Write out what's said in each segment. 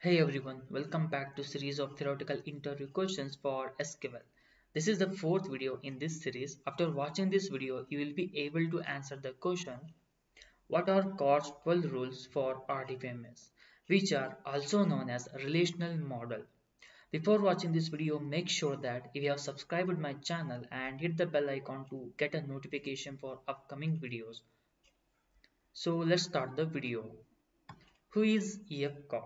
Hey everyone, welcome back to series of theoretical interview questions for SQL. This is the fourth video in this series. After watching this video, you will be able to answer the question, what are Codd's 12 rules for RDBMS, which are also known as relational model. Before watching this video, make sure that if you have subscribed my channel and hit the bell icon to get a notification for upcoming videos. So let's start the video. Who is E.F. Codd?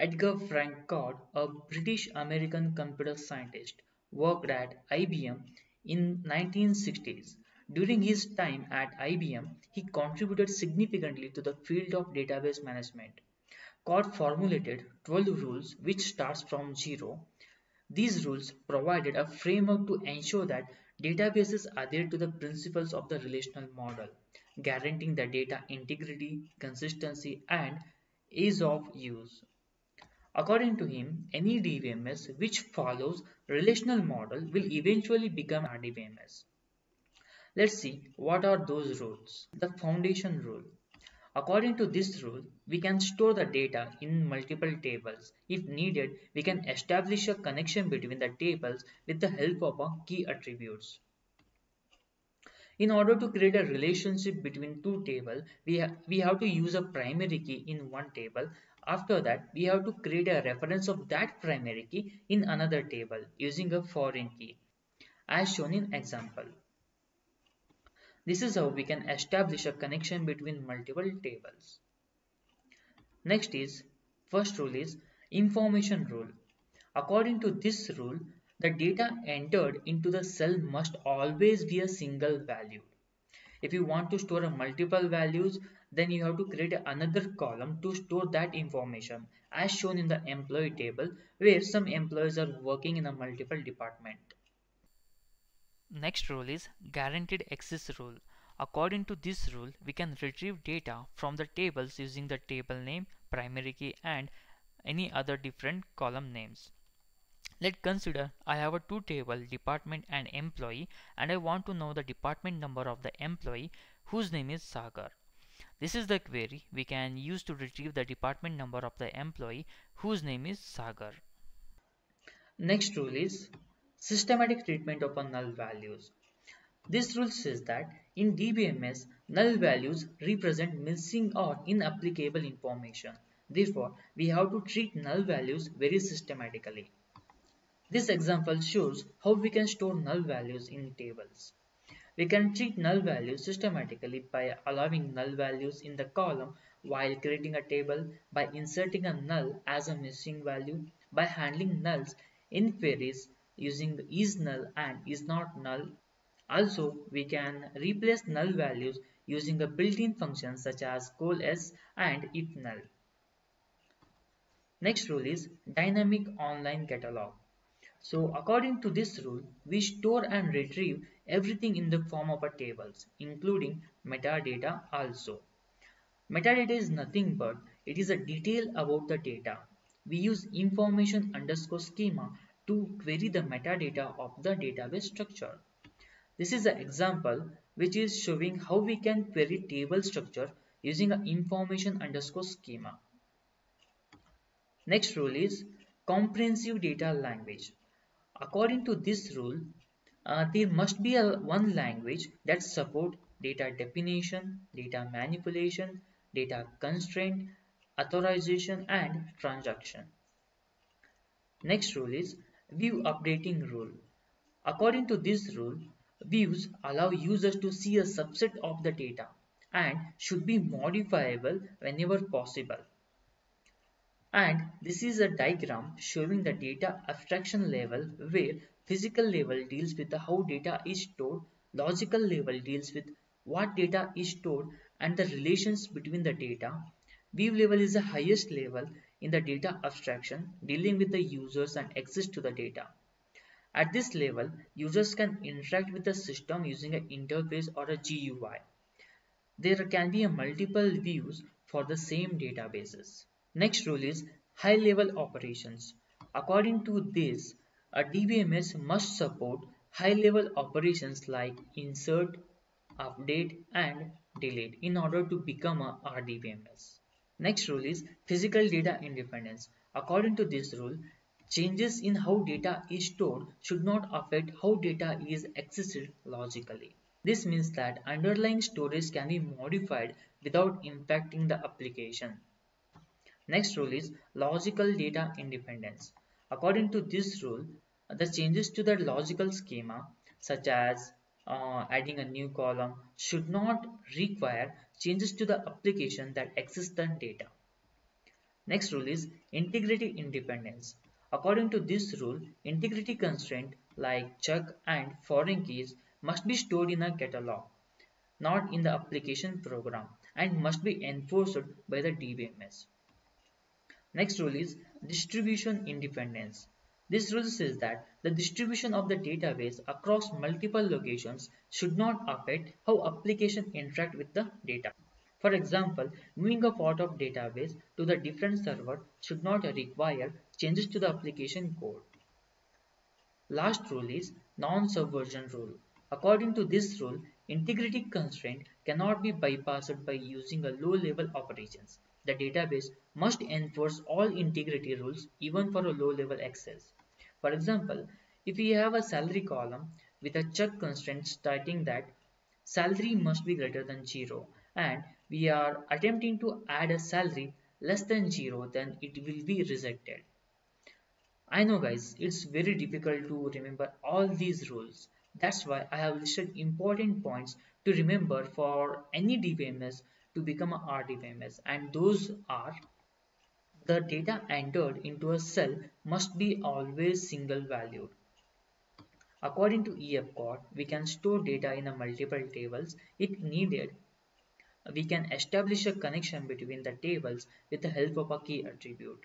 Edgar Frank Codd, a British-American computer scientist, worked at IBM in 1960s. During his time at IBM, he contributed significantly to the field of database management. Codd formulated 12 rules which starts from 0. These rules provided a framework to ensure that databases adhere to the principles of the relational model, guaranteeing the data integrity, consistency, and ease of use. According to him, any DBMS which follows relational model will eventually become RDBMS. Let's see what are those rules. The foundation rule. According to this rule, we can store the data in multiple tables. If needed, we can establish a connection between the tables with the help of our key attributes. In order to create a relationship between two tables, we have to use a primary key in one table. After that, we have to create a reference of that primary key in another table using a foreign key, as shown in example. This is how we can establish a connection between multiple tables. Next is, first rule is information rule. According to this rule, the data entered into the cell must always be a single value. If you want to store multiple values, then you have to create another column to store that information, as shown in the employee table, where some employees are working in a multiple department. Next rule is guaranteed access rule. According to this rule, we can retrieve data from the tables using the table name, primary key, and any other different column names. Let's consider I have a two table, department and employee, and I want to know the department number of the employee whose name is Sagar. This is the query we can use to retrieve the department number of the employee whose name is Sagar. Next rule is systematic treatment of null values. This rule says that in DBMS, null values represent missing or inapplicable information. Therefore, we have to treat null values very systematically. This example shows how we can store null values in tables. We can treat null values systematically by allowing null values in the column while creating a table, by inserting a null as a missing value, by handling nulls in queries using the is null and is not null. Also, we can replace null values using the built-in functions such as coalesce and ifnull. Next rule is dynamic online catalog. So according to this rule, we store and retrieve everything in the form of a tables, including metadata also. Metadata is nothing but it is a detail about the data. We use information_schema to query the metadata of the database structure. This is an example which is showing how we can query table structure using an information_schema. Next rule is comprehensive data language. According to this rule, there must be one language that supports data definition, data manipulation, data constraint, authorization, and transaction. Next rule is view updating rule. According to this rule, views allow users to see a subset of the data and should be modifiable whenever possible. And this is a diagram showing the data abstraction level, where physical level deals with how data is stored, logical level deals with what data is stored and the relations between the data. View level is the highest level in the data abstraction, dealing with the users and access to the data. At this level, users can interact with the system using an interface or a GUI. There can be multiple views for the same databases. Next rule is high-level operations. According to this, a DBMS must support high-level operations like insert, update, and delete in order to become a RDBMS. Next rule is physical data independence. According to this rule, changes in how data is stored should not affect how data is accessed logically. This means that underlying storage can be modified without impacting the application. Next rule is logical data independence. According to this rule, the changes to the logical schema, such as adding a new column, should not require changes to the application that accesses the data. Next rule is integrity independence. According to this rule, integrity constraints like chunk and foreign keys must be stored in a catalog, not in the application program, and must be enforced by the DBMS. Next rule is distribution independence. This rule says that the distribution of the database across multiple locations should not affect how applications interact with the data. For example, moving a part of database to the different server should not require changes to the application code. Last rule is non-subversion rule. According to this rule, integrity constraint cannot be bypassed by using a low-level operations. The database must enforce all integrity rules even for a low-level access. For example, if we have a salary column with a check constraint stating that salary must be greater than 0 and we are attempting to add a salary less than 0, then it will be rejected. I know guys, it's very difficult to remember all these rules. That's why I have listed important points to remember for any DBMS to become a RDBMS, and those are: the data entered into a cell must be always single valued. According to EF Codd, we can store data in a multiple tables if needed. We can establish a connection between the tables with the help of a key attribute.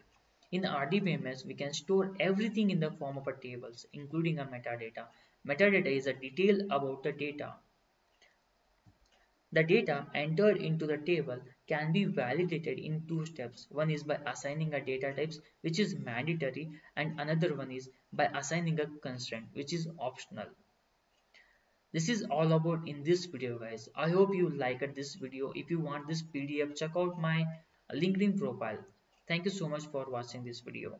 In RDBMS, we can store everything in the form of a tables, including a metadata. Metadata is a detail about the data. The data entered into the table can be validated in two steps. One is by assigning a data types, which is mandatory, and another one is by assigning a constraint, which is optional. This is all about in this video guys. I hope you liked this video. If you want this PDF, check out my LinkedIn profile. Thank you so much for watching this video.